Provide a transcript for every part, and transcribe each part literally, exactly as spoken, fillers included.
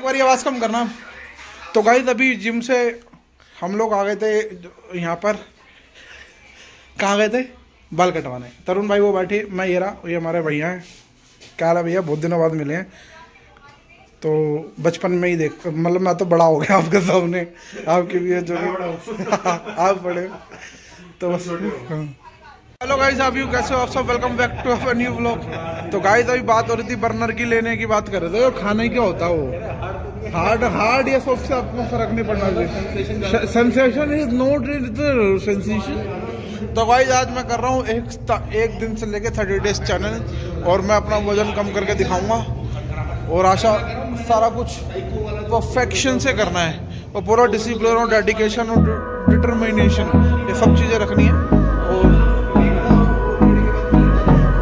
एक बार आवाज़ कम करना। तो गाइस अभी जिम से हम लोग आ गए थे, यहाँ पर कहाँ गए थे बाल कटवाने। तरुण भाई वो बैठे, मैं ये रहा, ये हमारे भैया हैं। क्या हाल है भैया, बहुत दिनों बाद मिले हैं। तो बचपन में ही देख, मतलब मैं तो बड़ा हो गया आपके सामने, आपके लिए जो आप बड़े तो बस। हेलो गाइस, आप यू कैसे हो आप सब, welcome back to our new vlog. तो गाइस अभी बात हो रही थी बर्नर की लेने की बात कर रहे थे, और खाने क्या होता वो हार्ड हार्ड या सॉफ्ट से आपको फर्क नहीं पड़ना चाहिए, सेंसेशन इज नॉट सेंसेशन। तो गाइस आज मैं कर रहा हूँ एक एक दिन से लेके थर्टी डेज चैलेंज, और मैं अपना वजन कम करके दिखाऊंगा, और आशा सारा कुछ परफेक्शन से करना है, और पूरा डिसिप्लिन और डेडिकेशन और डिटर्मिनेशन ये सब चीज़ें रखनी है। और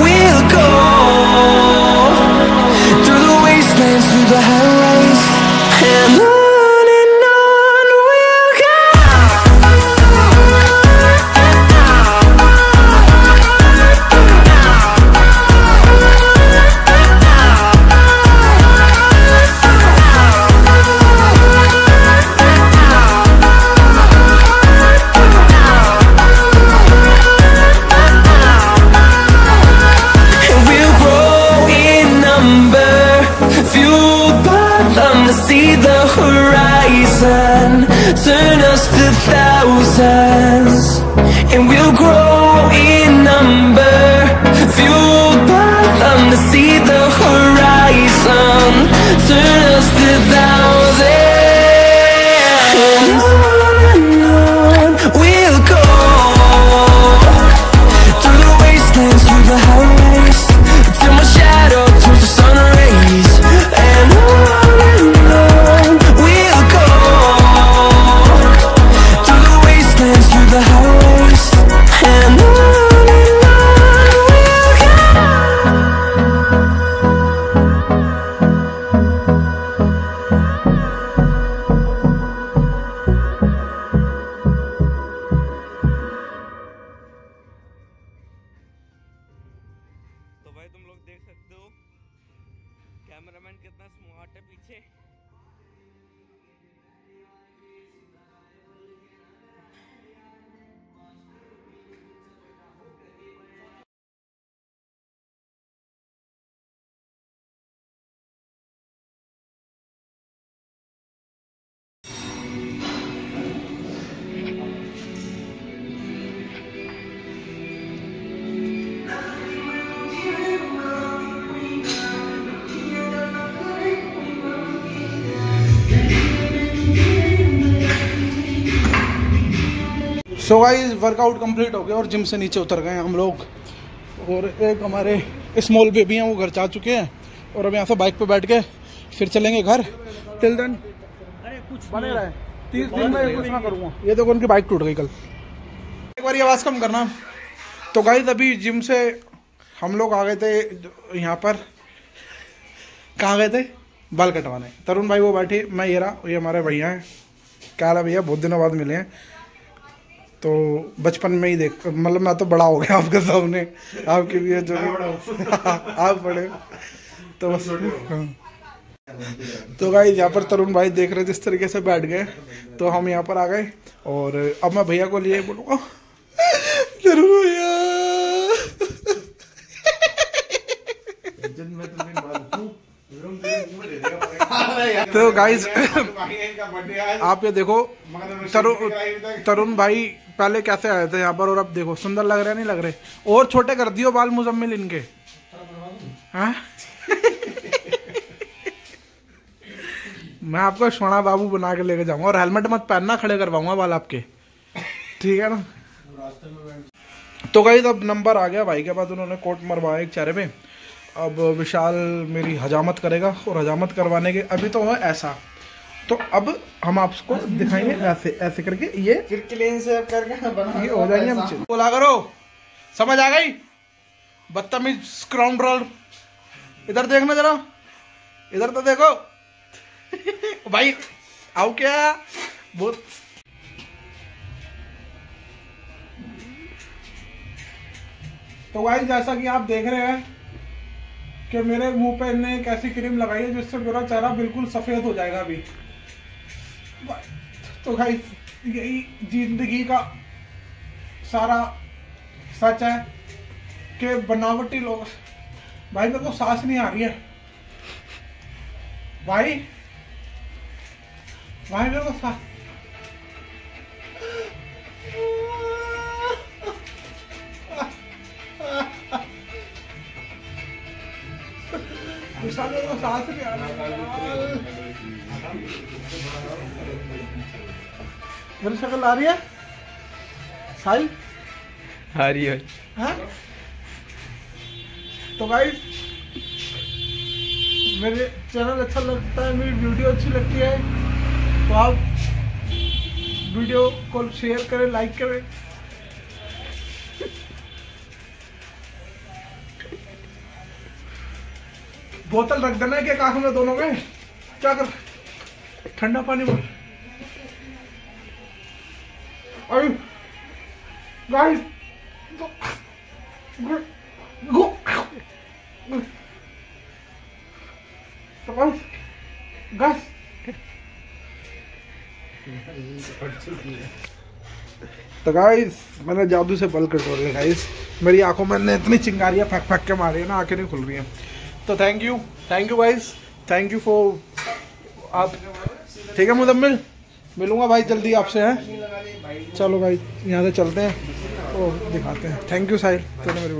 we'll go, through the wastelands, through the highways, and on. Turn us to thousands, and we'll grow in number, fueled by them to see the horizon. Turn us to thousands, and on and on we'll go, through the wastelands, through the highways, till my shadow turns to sun rays. And on and on we'll go, the highways, and on and on we'll go. तो भाई तुम लोग देख सकते हो cameraman कितना smart है पीछे। सो गाइस वर्कआउट कंप्लीट हो गया और जिम से नीचे उतर गए हम लोग। और एक हमारे स्मॉल बेबी हैं, वो घर जा चुके हैं और अब यहाँ से बाइक पे बैठ के फिर चलेंगे घर। टिल देन कुछ बने रहे, तीस दिन में कुछ ना करूँगा। ये देखो उनकी बाइक टूट गई कल। एक बार ये आवाज़ कम करना। तो गाइस अभी जिम से हम लोग आ गए थे, यहाँ पर कहाँ गए थे, बाल कटवाने। तरुण भाई वो बैठे, मैं ये रहा, ये हमारे भैया हैं। क्या हाल है भैया, बहुत दिनों बाद मिले हैं। तो बचपन में ही देख, मतलब मैं तो बड़ा हो गया आपके सामने, आपके लिए जो आप बड़े तो बस। तो गाइस यहाँ पर तरुण भाई देख रहे जिस तरीके से बैठ गए, तो हम यहाँ पर आ गए और अब मैं भैया को लिए बोलूँगा तरुण भैया। तो गाइस आप ये देखो, तरुण तरुण भाई पहले कैसे आए थे यहाँ पर और अब देखो सुंदर लग रहे, नहीं लग रहे। और छोटे कर दियो बाल मुजम्मिल इनके। हाँ मैं आपको सोना बाबू बना के लेके जाऊंगा और हेलमेट मत पहनना, खड़े करवाऊंगा बाल आपके, ठीक है ना। तो गाइस अब नंबर आ गया भाई के पास, उन्होंने कोट मरवाया एक चेहरे पे। अब विशाल मेरी हजामत करेगा और हजामत करवाने के अभी तो है ऐसा, तो अब हम आपको दिखाएंगे ऐसे ऐसे करके ये करके ये हो जाएंगे हम। बोला करो, समझ आ गई बदतमीज स्क्रॉम्ब्रल। इधर देखना जरा, इधर तो देखो भाई आओ क्या बहुत। तो भाई जैसा कि आप देख रहे हैं कि मेरे मुंह पे इन्हें एक ऐसी क्रीम लगाई है जिससे मेरा चेहरा बिल्कुल सफ़ेद हो जाएगा अभी। तो भाई यही जिंदगी का सारा सच है कि बनावटी लोग। भाई मेरे को सांस नहीं आ रही है भाई, भाई मेरे को सांस। विशाल को सांस नहीं आ रही। मेरी शक्ल आ रही है साई, आ रही है। तो गाइस मेरे चैनल अच्छा लगता है, मेरी वीडियो अच्छी लगती है तो आप वीडियो को शेयर करें, लाइक करें। बोतल रख देना है क्या कांख में दोनों में, क्या कर ठंडा पानी बोल। अरे गाइस गाइस तो गाइस मैंने जादू से बाल कटवा लिए। गाइस मेरी आंखों में मैंने इतनी चिंगारियां फेंक फेंक के मारी है ना, आंखें नहीं खुल रही हैं। तो thank you thank you guys, thank you for आप। ठीक है मुजम्मिल, मिलूंगा भाई जल्दी आपसे, हैं। चलो भाई यहाँ से चलते हैं और दिखाते हैं। थैंक यू साहिल, चलो मेरी।